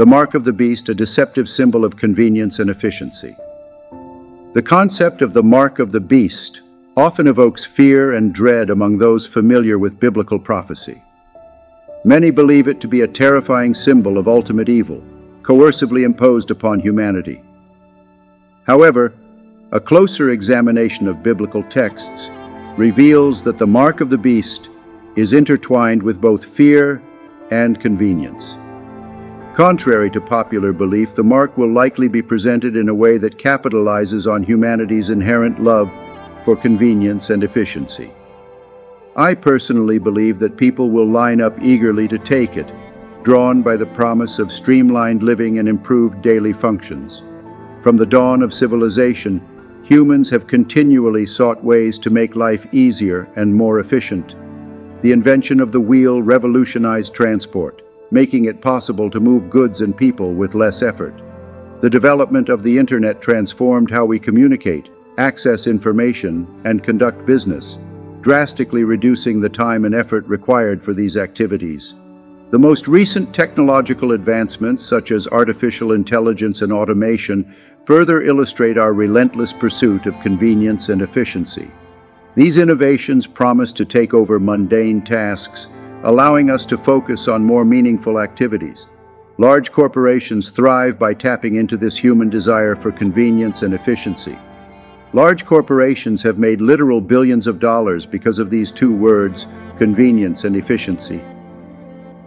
The mark of the beast, a deceptive symbol of convenience and efficiency. The concept of the mark of the beast often evokes fear and dread among those familiar with biblical prophecy. Many believe it to be a terrifying symbol of ultimate evil, coercively imposed upon humanity. However, a closer examination of biblical texts reveals that the mark of the beast is intertwined with both fear and convenience. Contrary to popular belief, the mark will likely be presented in a way that capitalizes on humanity's inherent love for convenience and efficiency. I personally believe that people will line up eagerly to take it, drawn by the promise of streamlined living and improved daily functions. From the dawn of civilization, humans have continually sought ways to make life easier and more efficient. The invention of the wheel revolutionized transport, making it possible to move goods and people with less effort. The development of the internet transformed how we communicate, access information, and conduct business, drastically reducing the time and effort required for these activities. The most recent technological advancements, such as artificial intelligence and automation, further illustrate our relentless pursuit of convenience and efficiency. These innovations promise to take over mundane tasks, allowing us to focus on more meaningful activities. Large corporations thrive by tapping into this human desire for convenience and efficiency. Large corporations have made literal billions of dollars because of these two words, convenience and efficiency.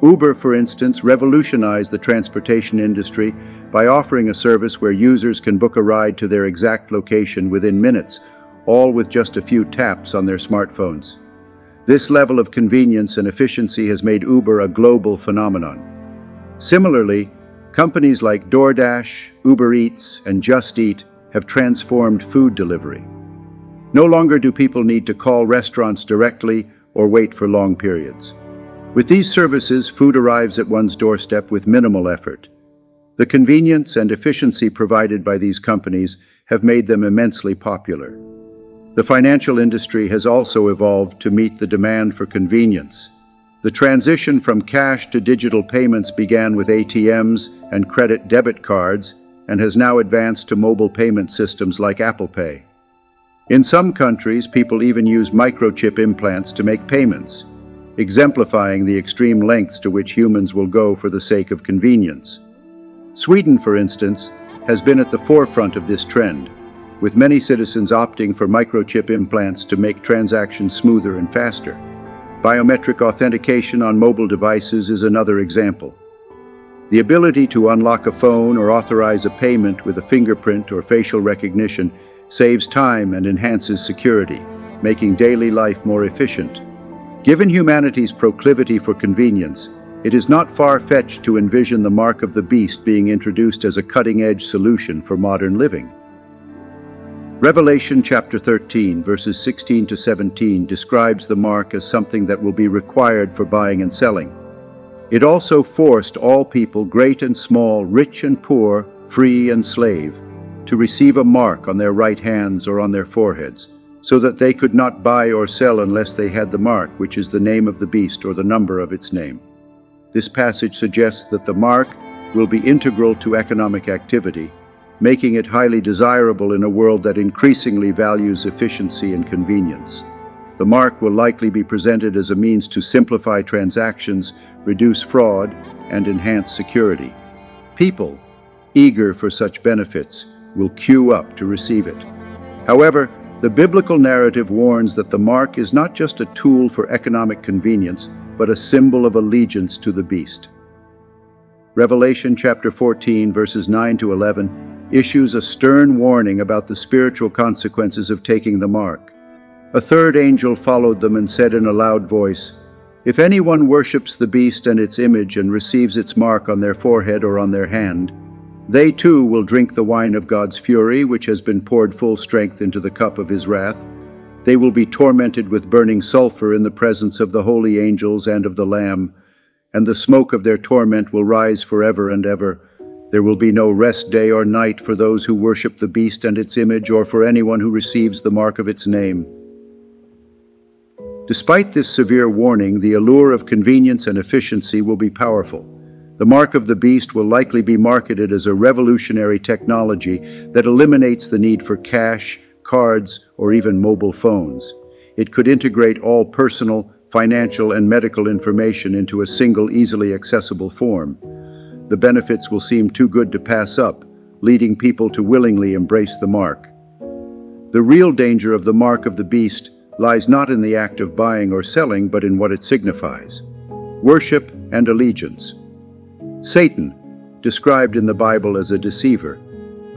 Uber, for instance, revolutionized the transportation industry by offering a service where users can book a ride to their exact location within minutes, all with just a few taps on their smartphones. This level of convenience and efficiency has made Uber a global phenomenon. Similarly, companies like DoorDash, Uber Eats, and Just Eat have transformed food delivery. No longer do people need to call restaurants directly or wait for long periods. With these services, food arrives at one's doorstep with minimal effort. The convenience and efficiency provided by these companies have made them immensely popular. The financial industry has also evolved to meet the demand for convenience. The transition from cash to digital payments began with ATMs and credit-debit cards, and has now advanced to mobile payment systems like Apple Pay. In some countries, people even use microchip implants to make payments, exemplifying the extreme lengths to which humans will go for the sake of convenience. Sweden, for instance, has been at the forefront of this trend, with many citizens opting for microchip implants to make transactions smoother and faster. Biometric authentication on mobile devices is another example. The ability to unlock a phone or authorize a payment with a fingerprint or facial recognition saves time and enhances security, making daily life more efficient. Given humanity's proclivity for convenience, it is not far-fetched to envision the mark of the beast being introduced as a cutting-edge solution for modern living. Revelation chapter 13, verses 16 to 17, describes the mark as something that will be required for buying and selling. It also forced all people, great and small, rich and poor, free and slave, to receive a mark on their right hands or on their foreheads, so that they could not buy or sell unless they had the mark, which is the name of the beast or the number of its name. This passage suggests that the mark will be integral to economic activity, making it highly desirable in a world that increasingly values efficiency and convenience. The mark will likely be presented as a means to simplify transactions, reduce fraud, and enhance security. People eager for such benefits will queue up to receive it. However, the biblical narrative warns that the mark is not just a tool for economic convenience, but a symbol of allegiance to the beast. Revelation chapter 14, verses 9 to 11, issues a stern warning about the spiritual consequences of taking the mark. A third angel followed them and said in a loud voice, "If anyone worships the beast and its image and receives its mark on their forehead or on their hand, they too will drink the wine of God's fury, which has been poured full strength into the cup of his wrath. They will be tormented with burning sulfur in the presence of the holy angels and of the Lamb, and the smoke of their torment will rise forever and ever. There will be no rest day or night for those who worship the beast and its image, or for anyone who receives the mark of its name." Despite this severe warning, the allure of convenience and efficiency will be powerful. The mark of the beast will likely be marketed as a revolutionary technology that eliminates the need for cash, cards, or even mobile phones. It could integrate all personal, financial, and medical information into a single, easily accessible form. The benefits will seem too good to pass up, leading people to willingly embrace the mark. The real danger of the mark of the beast lies not in the act of buying or selling, but in what it signifies. Worship and allegiance. Satan, described in the Bible as a deceiver,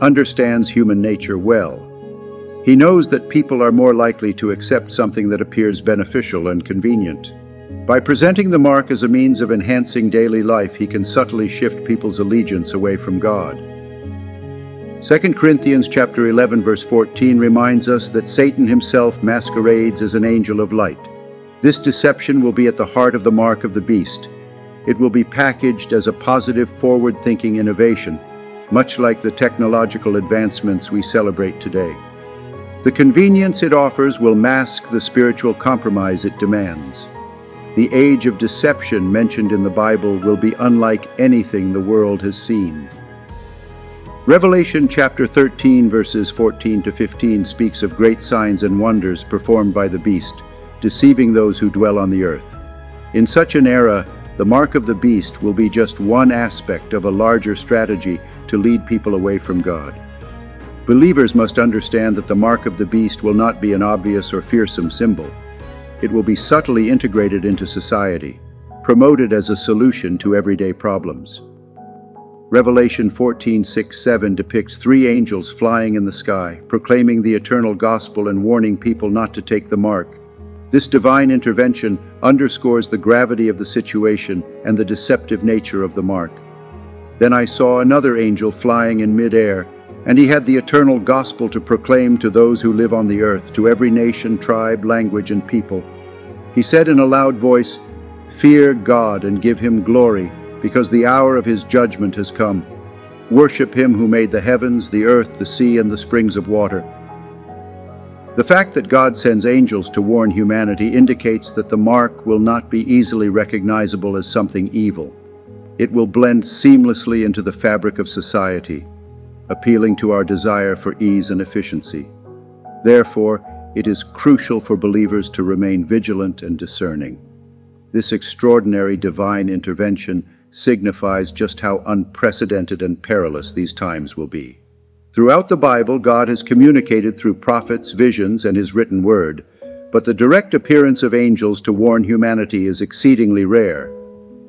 understands human nature well. He knows that people are more likely to accept something that appears beneficial and convenient. By presenting the mark as a means of enhancing daily life, he can subtly shift people's allegiance away from God. 2 Corinthians chapter 11, verse 14 reminds us that Satan himself masquerades as an angel of light. This deception will be at the heart of the mark of the beast. It will be packaged as a positive, forward-thinking innovation, much like the technological advancements we celebrate today. The convenience it offers will mask the spiritual compromise it demands. The age of deception mentioned in the Bible will be unlike anything the world has seen. Revelation chapter 13, verses 14 to 15 speaks of great signs and wonders performed by the beast, deceiving those who dwell on the earth. In such an era, the mark of the beast will be just one aspect of a larger strategy to lead people away from God. Believers must understand that the mark of the beast will not be an obvious or fearsome symbol. It will be subtly integrated into society, promoted as a solution to everyday problems. Revelation 14:6-7 depicts three angels flying in the sky, proclaiming the eternal gospel and warning people not to take the mark. This divine intervention underscores the gravity of the situation and the deceptive nature of the mark. Then I saw another angel flying in mid-air, and he had the eternal gospel to proclaim to those who live on the earth, to every nation, tribe, language, and people. He said in a loud voice, "Fear God and give him glory, because the hour of his judgment has come. Worship him who made the heavens, the earth, the sea, and the springs of water." The fact that God sends angels to warn humanity indicates that the mark will not be easily recognizable as something evil. It will blend seamlessly into the fabric of society, appealing to our desire for ease and efficiency. Therefore, it is crucial for believers to remain vigilant and discerning. This extraordinary divine intervention signifies just how unprecedented and perilous these times will be. Throughout the Bible, God has communicated through prophets, visions, and his written word, but the direct appearance of angels to warn humanity is exceedingly rare.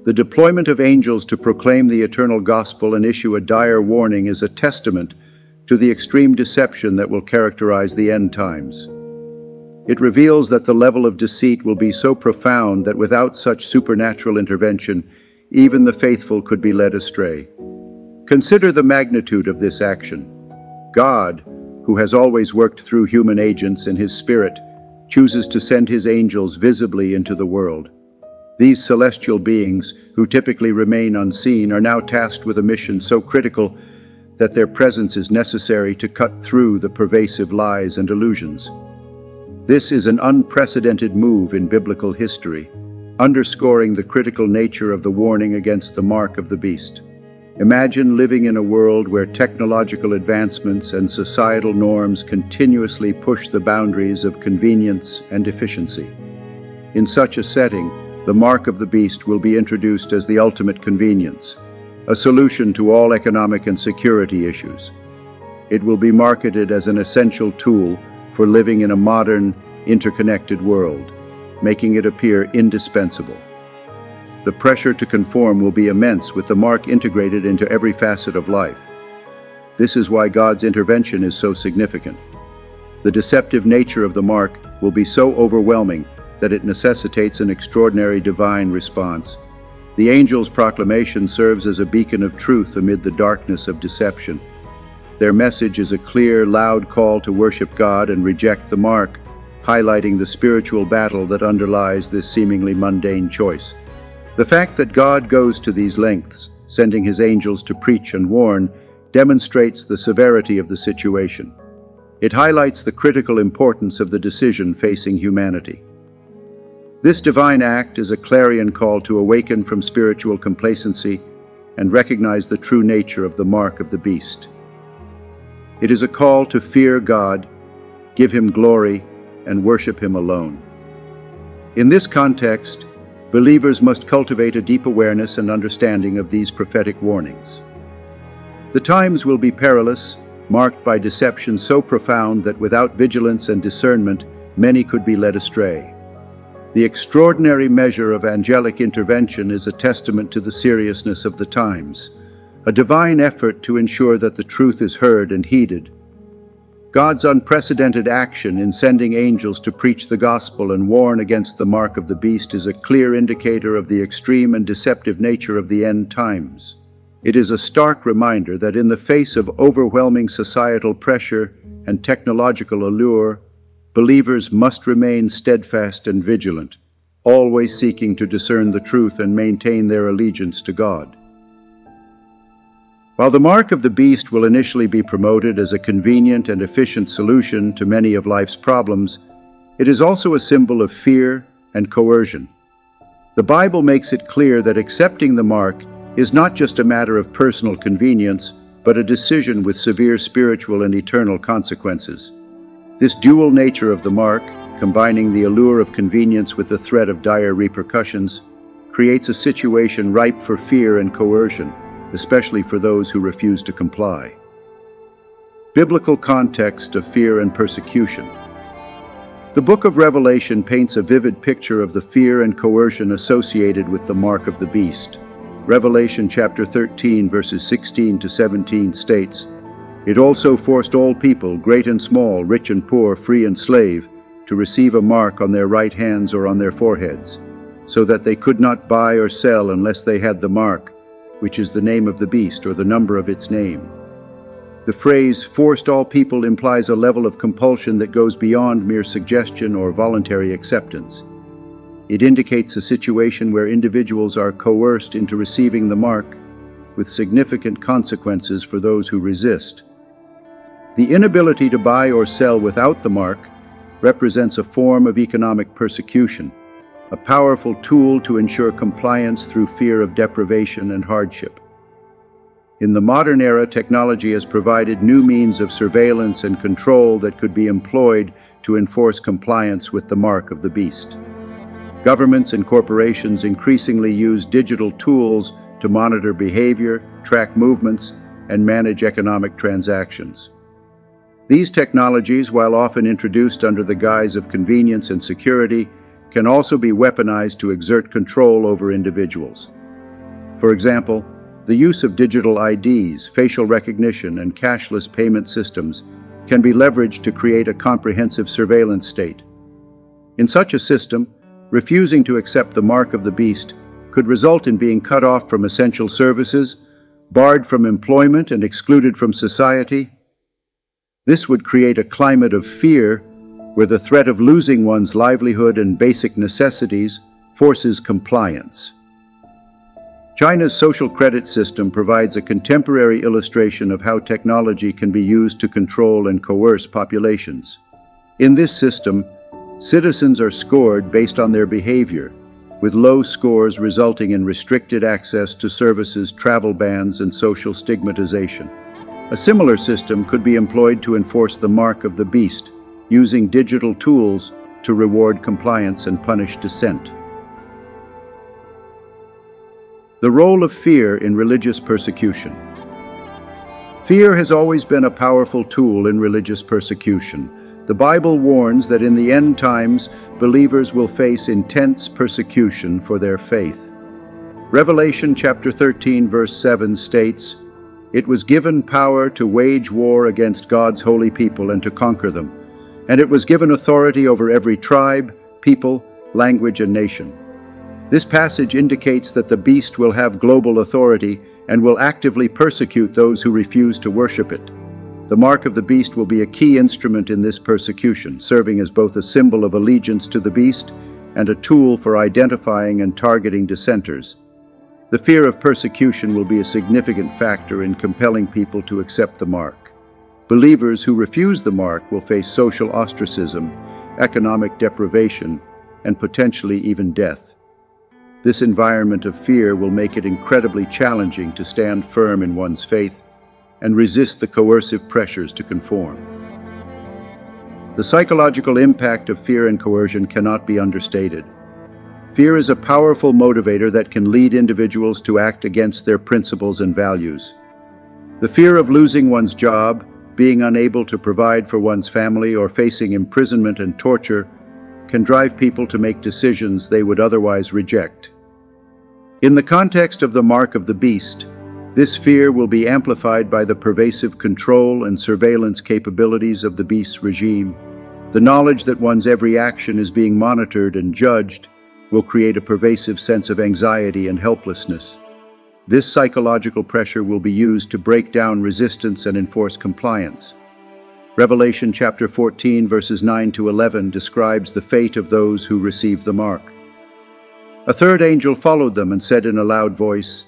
The deployment of angels to proclaim the eternal gospel and issue a dire warning is a testament to the extreme deception that will characterize the end times. It reveals that the level of deceit will be so profound that without such supernatural intervention, even the faithful could be led astray. Consider the magnitude of this action. God, who has always worked through human agents in his spirit, chooses to send his angels visibly into the world. These celestial beings, who typically remain unseen, are now tasked with a mission so critical that their presence is necessary to cut through the pervasive lies and illusions. This is an unprecedented move in biblical history, underscoring the critical nature of the warning against the mark of the beast. Imagine living in a world where technological advancements and societal norms continuously push the boundaries of convenience and efficiency. In such a setting, the mark of the beast will be introduced as the ultimate convenience, a solution to all economic and security issues. It will be marketed as an essential tool for living in a modern, interconnected world, making it appear indispensable. The pressure to conform will be immense, with the mark integrated into every facet of life. This is why God's intervention is so significant. The deceptive nature of the mark will be so overwhelming that it necessitates an extraordinary divine response. The angel's proclamation serves as a beacon of truth amid the darkness of deception. Their message is a clear, loud call to worship God and reject the mark, highlighting the spiritual battle that underlies this seemingly mundane choice. The fact that God goes to these lengths, sending his angels to preach and warn, demonstrates the severity of the situation. It highlights the critical importance of the decision facing humanity. This divine act is a clarion call to awaken from spiritual complacency and recognize the true nature of the mark of the beast. It is a call to fear God, give him glory, and worship him alone. In this context, believers must cultivate a deep awareness and understanding of these prophetic warnings. The times will be perilous, marked by deception so profound that without vigilance and discernment, many could be led astray. The extraordinary measure of angelic intervention is a testament to the seriousness of the times, a divine effort to ensure that the truth is heard and heeded. God's unprecedented action in sending angels to preach the gospel and warn against the mark of the beast is a clear indicator of the extreme and deceptive nature of the end times. It is a stark reminder that in the face of overwhelming societal pressure and technological allure, believers must remain steadfast and vigilant, always seeking to discern the truth and maintain their allegiance to God. While the mark of the beast will initially be promoted as a convenient and efficient solution to many of life's problems, it is also a symbol of fear and coercion. The Bible makes it clear that accepting the mark is not just a matter of personal convenience, but a decision with severe spiritual and eternal consequences. This dual nature of the mark, combining the allure of convenience with the threat of dire repercussions, creates a situation ripe for fear and coercion, especially for those who refuse to comply. Biblical context of fear and persecution. The Book of Revelation paints a vivid picture of the fear and coercion associated with the mark of the beast. Revelation chapter 13, verses 16 to 17 states, "It also forced all people, great and small, rich and poor, free and slave, to receive a mark on their right hands or on their foreheads, so that they could not buy or sell unless they had the mark, which is the name of the beast or the number of its name." The phrase "forced all people" implies a level of compulsion that goes beyond mere suggestion or voluntary acceptance. It indicates a situation where individuals are coerced into receiving the mark, with significant consequences for those who resist. The inability to buy or sell without the mark represents a form of economic persecution, a powerful tool to ensure compliance through fear of deprivation and hardship. In the modern era, technology has provided new means of surveillance and control that could be employed to enforce compliance with the mark of the beast. Governments and corporations increasingly use digital tools to monitor behavior, track movements, and manage economic transactions. These technologies, while often introduced under the guise of convenience and security, can also be weaponized to exert control over individuals. For example, the use of digital IDs, facial recognition, and cashless payment systems can be leveraged to create a comprehensive surveillance state. In such a system, refusing to accept the mark of the beast could result in being cut off from essential services, barred from employment, and excluded from society. This would create a climate of fear where the threat of losing one's livelihood and basic necessities forces compliance. China's social credit system provides a contemporary illustration of how technology can be used to control and coerce populations. In this system, citizens are scored based on their behavior, with low scores resulting in restricted access to services, travel bans, and social stigmatization. A similar system could be employed to enforce the mark of the beast, using digital tools to reward compliance and punish dissent. The role of fear in religious persecution. Fear has always been a powerful tool in religious persecution. The Bible warns that in the end times, believers will face intense persecution for their faith. Revelation chapter 13, verse 7 states, "It was given power to wage war against God's holy people and to conquer them. And it was given authority over every tribe, people, language, and nation." This passage indicates that the beast will have global authority and will actively persecute those who refuse to worship it. The mark of the beast will be a key instrument in this persecution, serving as both a symbol of allegiance to the beast and a tool for identifying and targeting dissenters. The fear of persecution will be a significant factor in compelling people to accept the mark. Believers who refuse the mark will face social ostracism, economic deprivation, and potentially even death. This environment of fear will make it incredibly challenging to stand firm in one's faith and resist the coercive pressures to conform. The psychological impact of fear and coercion cannot be understated. Fear is a powerful motivator that can lead individuals to act against their principles and values. The fear of losing one's job, being unable to provide for one's family, or facing imprisonment and torture can drive people to make decisions they would otherwise reject. In the context of the mark of the beast, this fear will be amplified by the pervasive control and surveillance capabilities of the beast's regime. The knowledge that one's every action is being monitored and judged will create a pervasive sense of anxiety and helplessness. This psychological pressure will be used to break down resistance and enforce compliance. Revelation chapter 14, verses 9 to 11 describes the fate of those who receive the mark. A third angel followed them and said in a loud voice,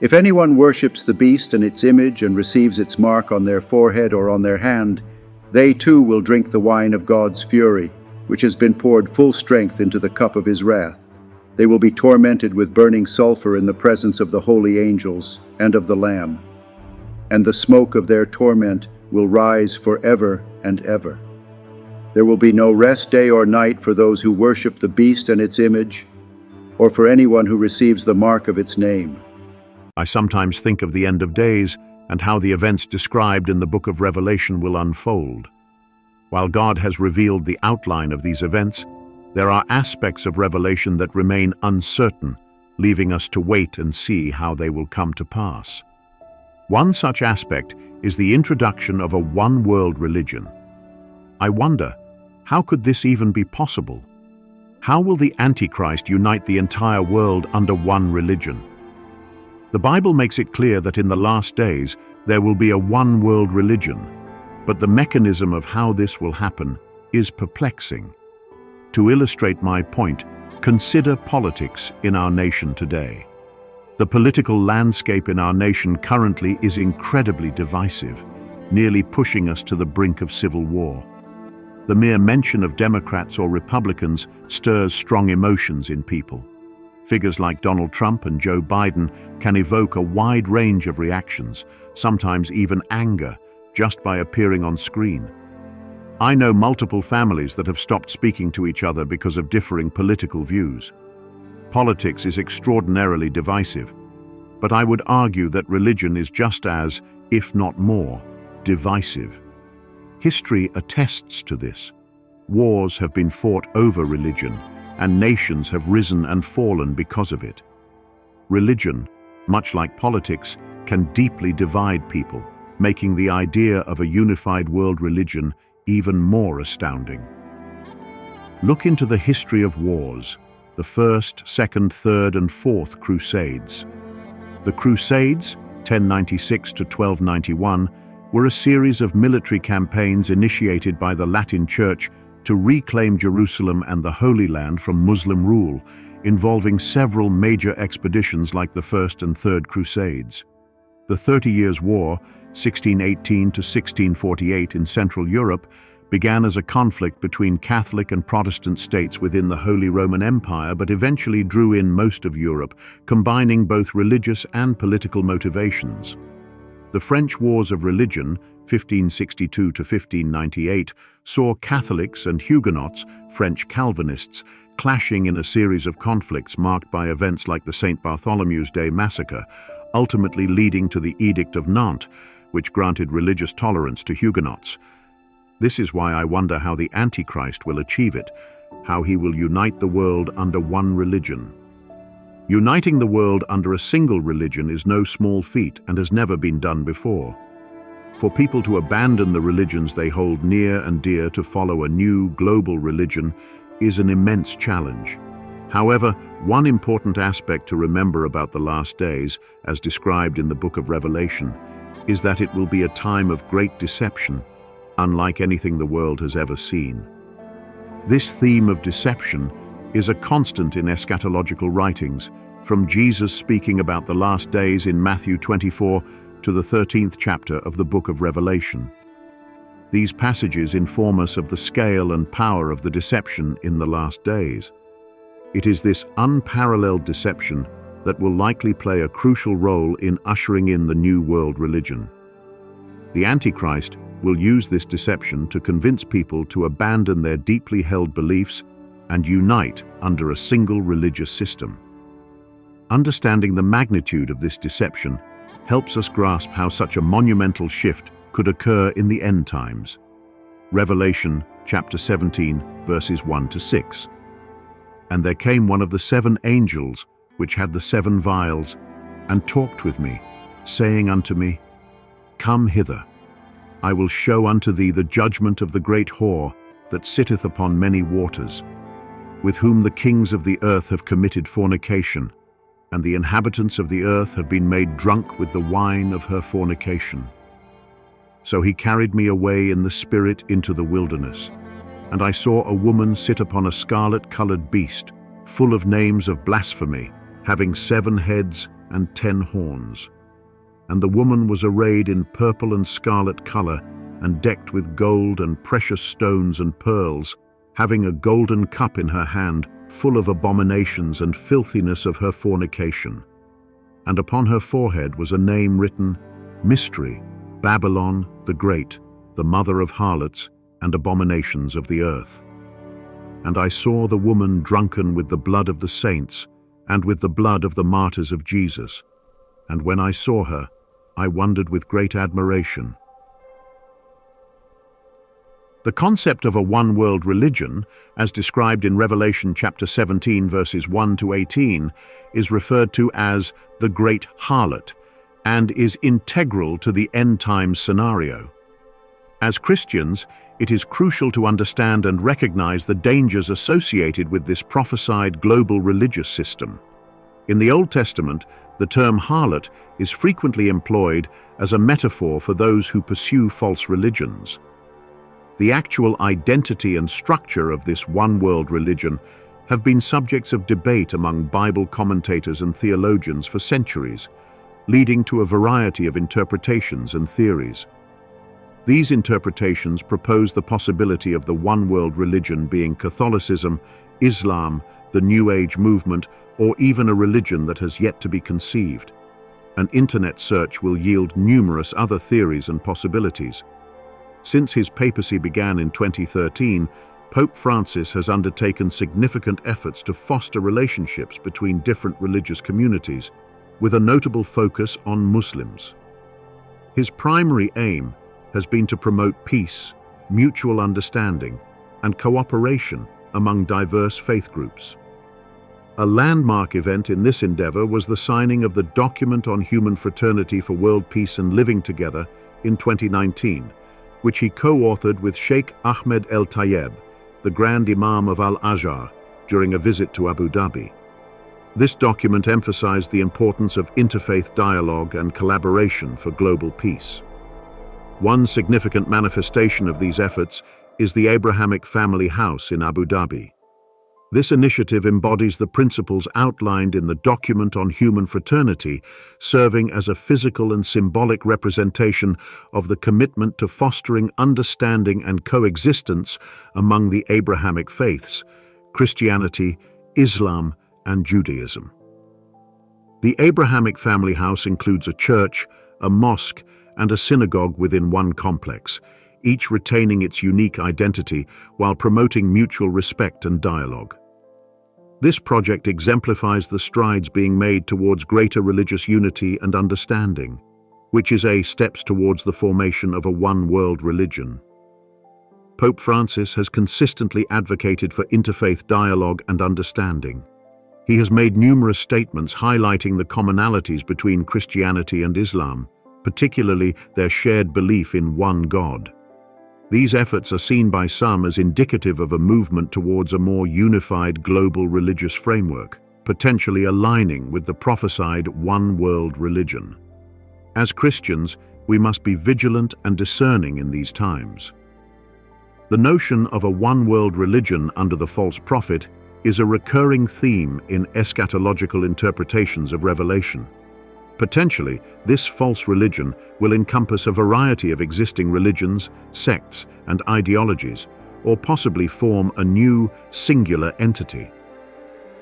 "If anyone worships the beast and its image and receives its mark on their forehead or on their hand, they too will drink the wine of God's fury, which has been poured full strength into the cup of his wrath. They will be tormented with burning sulfur in the presence of the holy angels and of the Lamb, and the smoke of their torment will rise forever and ever. There will be no rest day or night for those who worship the beast and its image, or for anyone who receives the mark of its name." I sometimes think of the end of days and how the events described in the Book of Revelation will unfold. While God has revealed the outline of these events, there are aspects of Revelation that remain uncertain, leaving us to wait and see how they will come to pass. One such aspect is the introduction of a one-world religion. I wonder, how could this even be possible? How will the Antichrist unite the entire world under one religion? The Bible makes it clear that in the last days there will be a one-world religion, but the mechanism of how this will happen is perplexing. To illustrate my point, consider politics in our nation today. The political landscape in our nation currently is incredibly divisive, nearly pushing us to the brink of civil war. The mere mention of Democrats or Republicans stirs strong emotions in people. Figures like Donald Trump and Joe Biden can evoke a wide range of reactions, sometimes even anger, just by appearing on screen. I know multiple families that have stopped speaking to each other because of differing political views. Politics is extraordinarily divisive, but I would argue that religion is just as, if not more, divisive. History attests to this. Wars have been fought over religion, and nations have risen and fallen because of it. Religion, much like politics, can deeply divide people, making the idea of a unified world religion even more astounding. Look into the history of wars, the First, Second, Third, and Fourth Crusades. The Crusades, 1096 to 1291, were a series of military campaigns initiated by the Latin Church to reclaim Jerusalem and the Holy Land from Muslim rule, involving several major expeditions like the First and Third Crusades. The 30 Years' War, 1618 to 1648 in Central Europe, began as a conflict between Catholic and Protestant states within the Holy Roman Empire, but eventually drew in most of Europe, combining both religious and political motivations. The French Wars of Religion, 1562 to 1598, saw Catholics and Huguenots, French Calvinists, clashing in a series of conflicts marked by events like the St. Bartholomew's Day massacre, ultimately leading to the Edict of Nantes, which granted religious tolerance to Huguenots. This is why I wonder how the Antichrist will achieve it, how he will unite the world under one religion. Uniting the world under a single religion is no small feat and has never been done before. For people to abandon the religions they hold near and dear to follow a new global religion is an immense challenge. However, one important aspect to remember about the last days, as described in the Book of Revelation, is that it will be a time of great deception, unlike anything the world has ever seen. This theme of deception is a constant in eschatological writings, from Jesus speaking about the last days in Matthew 24 to the 13th chapter of the Book of Revelation. These passages inform us of the scale and power of the deception in the last days. It is this unparalleled deception that will likely play a crucial role in ushering in the New World religion. The Antichrist will use this deception to convince people to abandon their deeply held beliefs and unite under a single religious system. Understanding the magnitude of this deception helps us grasp how such a monumental shift could occur in the end times. Revelation chapter 17, verses 1-6. And there came one of the seven angels, which had the seven vials, and talked with me, saying unto me, Come hither, I will show unto thee the judgment of the great whore that sitteth upon many waters, with whom the kings of the earth have committed fornication, and the inhabitants of the earth have been made drunk with the wine of her fornication. So he carried me away in the spirit into the wilderness, and I saw a woman sit upon a scarlet-coloured beast, full of names of blasphemy, having 7 heads and 10 horns. And the woman was arrayed in purple and scarlet colour, and decked with gold and precious stones and pearls, having a golden cup in her hand, full of abominations and filthiness of her fornication. And upon her forehead was a name written, Mystery, Babylon the Great, the mother of harlots and abominations of the earth. And I saw the woman drunken with the blood of the saints, and with the blood of the martyrs of Jesus. And when I saw her, I wondered with great admiration. The concept of a one-world religion, as described in Revelation chapter 17, verses 1-18, is referred to as the Great Harlot, and is integral to the end-time scenario. As Christians, it is crucial to understand and recognize the dangers associated with this prophesied global religious system. In the Old Testament, the term harlot is frequently employed as a metaphor for those who pursue false religions. The actual identity and structure of this one-world religion have been subjects of debate among Bible commentators and theologians for centuries, leading to a variety of interpretations and theories. These interpretations propose the possibility of the one-world religion being Catholicism, Islam, the New Age movement, or even a religion that has yet to be conceived. An internet search will yield numerous other theories and possibilities. Since his papacy began in 2013, Pope Francis has undertaken significant efforts to foster relationships between different religious communities, with a notable focus on Muslims. His primary aim has been to promote peace, mutual understanding, and cooperation among diverse faith groups. A landmark event in this endeavor was the signing of the Document on Human Fraternity for World Peace and Living Together in 2019, which he co-authored with Sheikh Ahmed El Tayeb, the Grand Imam of Al-Azhar, during a visit to Abu Dhabi. This document emphasized the importance of interfaith dialogue and collaboration for global peace. One significant manifestation of these efforts is the Abrahamic Family House in Abu Dhabi. This initiative embodies the principles outlined in the Document on Human Fraternity, serving as a physical and symbolic representation of the commitment to fostering understanding and coexistence among the Abrahamic faiths, Christianity, Islam, and Judaism. The Abrahamic Family House includes a church, a mosque, and a synagogue within one complex, each retaining its unique identity while promoting mutual respect and dialogue. This project exemplifies the strides being made towards greater religious unity and understanding, which is a step towards the formation of a one-world religion. Pope Francis has consistently advocated for interfaith dialogue and understanding. He has made numerous statements highlighting the commonalities between Christianity and Islam, particularly their shared belief in one God. These efforts are seen by some as indicative of a movement towards a more unified global religious framework, potentially aligning with the prophesied one-world religion. As Christians, we must be vigilant and discerning in these times. The notion of a one-world religion under the false prophet is a recurring theme in eschatological interpretations of Revelation. Potentially, this false religion will encompass a variety of existing religions, sects, and ideologies, or possibly form a new, singular entity.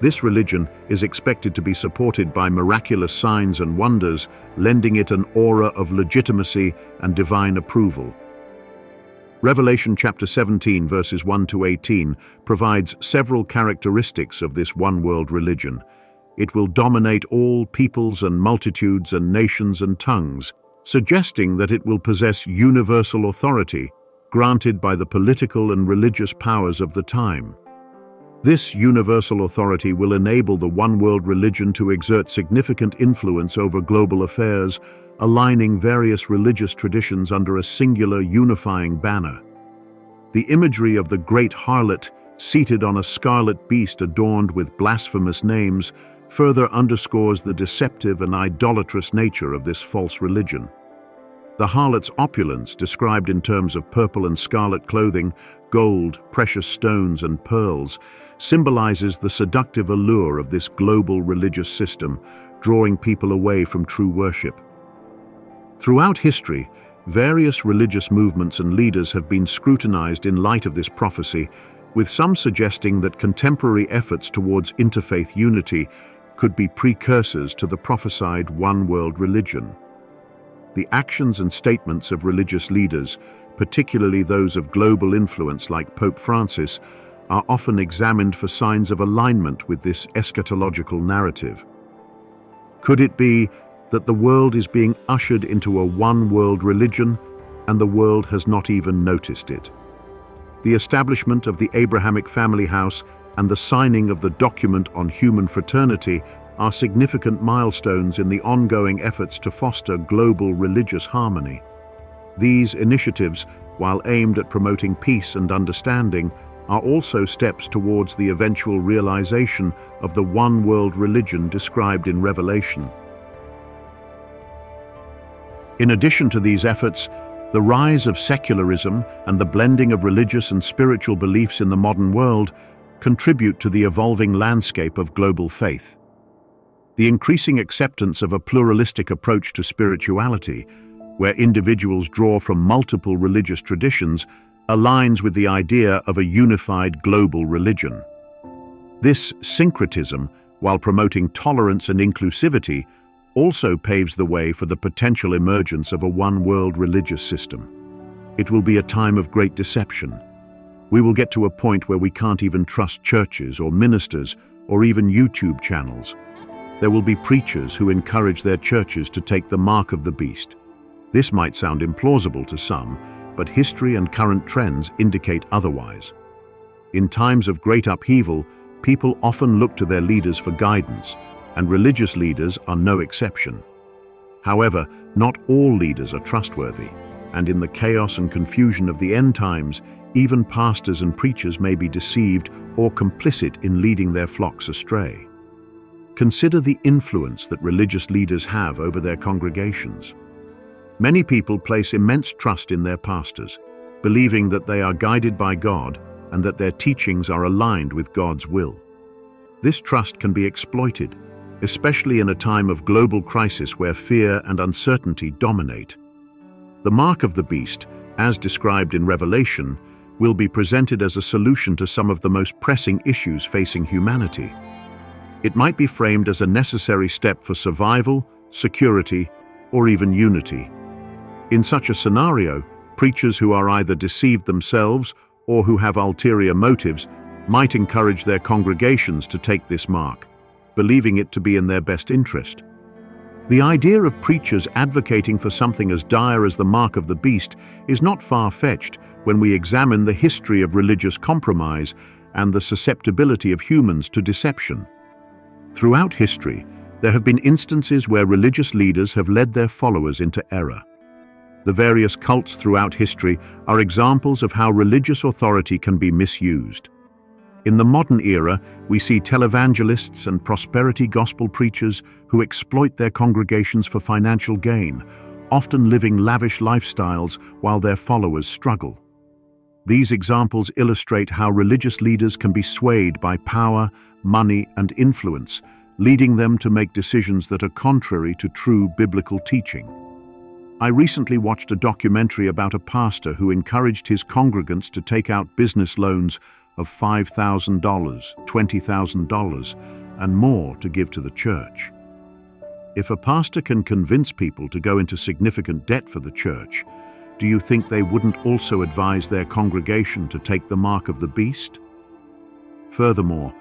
This religion is expected to be supported by miraculous signs and wonders, lending it an aura of legitimacy and divine approval. Revelation chapter 17, verses 1 to 18, provides several characteristics of this one-world religion. It will dominate all peoples and multitudes and nations and tongues, suggesting that it will possess universal authority, granted by the political and religious powers of the time. This universal authority will enable the one-world religion to exert significant influence over global affairs, aligning various religious traditions under a singular unifying banner. The imagery of the great harlot seated on a scarlet beast adorned with blasphemous names further underscores the deceptive and idolatrous nature of this false religion. The harlot's opulence, described in terms of purple and scarlet clothing, gold, precious stones and pearls, symbolizes the seductive allure of this global religious system, drawing people away from true worship. Throughout history, various religious movements and leaders have been scrutinized in light of this prophecy, with some suggesting that contemporary efforts towards interfaith unity could be precursors to the prophesied one-world religion. The actions and statements of religious leaders, particularly those of global influence like Pope Francis, are often examined for signs of alignment with this eschatological narrative. Could it be that the world is being ushered into a one-world religion, and the world has not even noticed it? The establishment of the Abrahamic family house and the signing of the document on human fraternity are significant milestones in the ongoing efforts to foster global religious harmony. These initiatives, while aimed at promoting peace and understanding, are also steps towards the eventual realization of the one-world religion described in Revelation. In addition to these efforts, the rise of secularism and the blending of religious and spiritual beliefs in the modern world contribute to the evolving landscape of global faith. The increasing acceptance of a pluralistic approach to spirituality, where individuals draw from multiple religious traditions, aligns with the idea of a unified global religion. This syncretism, while promoting tolerance and inclusivity, also paves the way for the potential emergence of a one-world religious system. It will be a time of great deception. We will get to a point where we can't even trust churches or ministers or even YouTube channels. There will be preachers who encourage their churches to take the mark of the beast. This might sound implausible to some, but history and current trends indicate otherwise. In times of great upheaval, people often look to their leaders for guidance, and religious leaders are no exception. However, not all leaders are trustworthy, and in the chaos and confusion of the end times, even pastors and preachers may be deceived or complicit in leading their flocks astray. Consider the influence that religious leaders have over their congregations. Many people place immense trust in their pastors, believing that they are guided by God and that their teachings are aligned with God's will. This trust can be exploited, especially in a time of global crisis where fear and uncertainty dominate. The mark of the beast, as described in Revelation, will be presented as a solution to some of the most pressing issues facing humanity. It might be framed as a necessary step for survival, security, or even unity. In such a scenario, preachers who are either deceived themselves or who have ulterior motives might encourage their congregations to take this mark, believing it to be in their best interest. The idea of preachers advocating for something as dire as the mark of the beast is not far-fetched when we examine the history of religious compromise and the susceptibility of humans to deception. Throughout history, there have been instances where religious leaders have led their followers into error. The various cults throughout history are examples of how religious authority can be misused. In the modern era, we see televangelists and prosperity gospel preachers who exploit their congregations for financial gain, often living lavish lifestyles while their followers struggle. These examples illustrate how religious leaders can be swayed by power, money, and influence, leading them to make decisions that are contrary to true biblical teaching. I recently watched a documentary about a pastor who encouraged his congregants to take out business loans of $5,000, $20,000, and more to give to the church. If a pastor can convince people to go into significant debt for the church, do you think they wouldn't also advise their congregation to take the mark of the beast? Furthermore,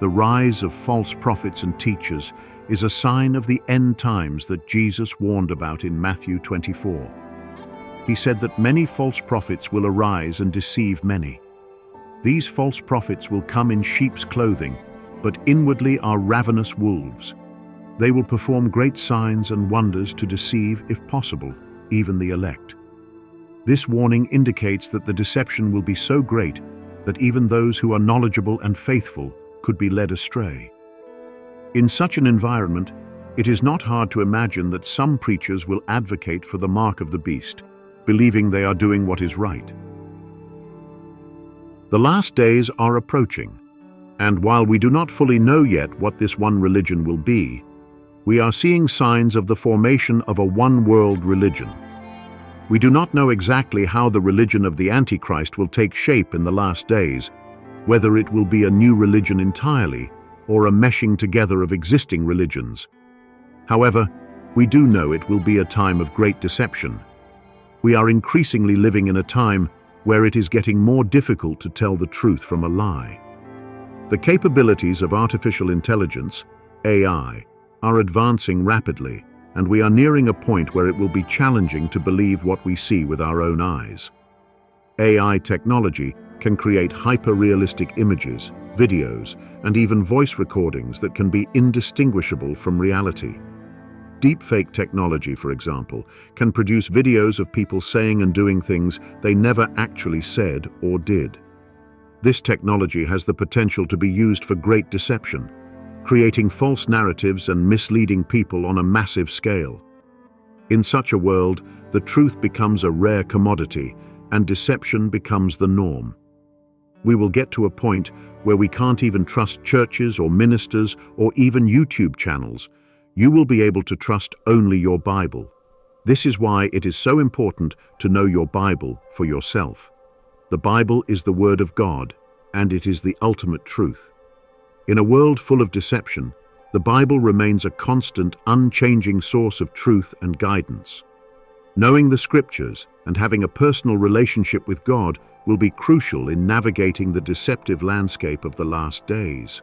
the rise of false prophets and teachers is a sign of the end times that Jesus warned about in Matthew 24. He said that many false prophets will arise and deceive many. These false prophets will come in sheep's clothing, but inwardly are ravenous wolves. They will perform great signs and wonders to deceive, if possible, even the elect. This warning indicates that the deception will be so great that even those who are knowledgeable and faithful could be led astray. In such an environment, it is not hard to imagine that some preachers will advocate for the mark of the beast, believing they are doing what is right. The last days are approaching, and while we do not fully know yet what this one religion will be, we are seeing signs of the formation of a one-world religion. We do not know exactly how the religion of the Antichrist will take shape in the last days, whether it will be a new religion entirely or a meshing together of existing religions. However, we do know it will be a time of great deception. We are increasingly living in a time where it is getting more difficult to tell the truth from a lie. The capabilities of artificial intelligence, AI, are advancing rapidly, and we are nearing a point where it will be challenging to believe what we see with our own eyes. AI technology can create hyper-realistic images, videos, and even voice recordings that can be indistinguishable from reality. Deepfake technology, for example, can produce videos of people saying and doing things they never actually said or did. This technology has the potential to be used for great deception, creating false narratives and misleading people on a massive scale. In such a world, the truth becomes a rare commodity and deception becomes the norm. We will get to a point where we can't even trust churches or ministers or even YouTube channels. You will be able to trust only your Bible. This is why it is so important to know your Bible for yourself. The Bible is the Word of God, and it is the ultimate truth. In a world full of deception, the Bible remains a constant, unchanging source of truth and guidance. Knowing the Scriptures and having a personal relationship with God will be crucial in navigating the deceptive landscape of the last days.